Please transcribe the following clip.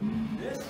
This?